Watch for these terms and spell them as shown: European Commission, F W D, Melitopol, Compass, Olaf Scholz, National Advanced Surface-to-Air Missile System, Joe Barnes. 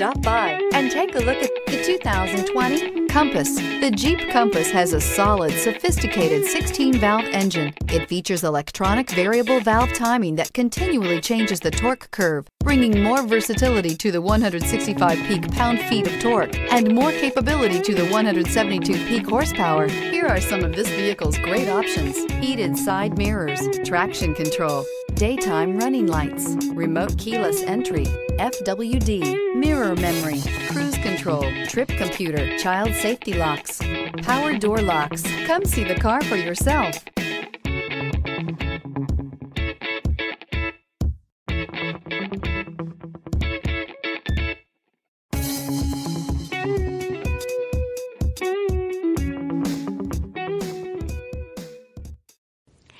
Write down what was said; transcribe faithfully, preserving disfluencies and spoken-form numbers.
Stop by and take a look at the two thousand twenty Compass. The Jeep Compass has a solid, sophisticated sixteen valve engine. It features electronic variable valve timing that continually changes the torque curve, bringing more versatility to the one hundred sixty-five peak pound-feet of torque and more capability to the one hundred seventy-two peak horsepower. Here are some of this vehicle's great options: heated side mirrors, traction control, daytime running lights, remote keyless entry, F W D, mirror memory, cruise control, trip computer, child safety locks, power door locks. Come see the car for yourself.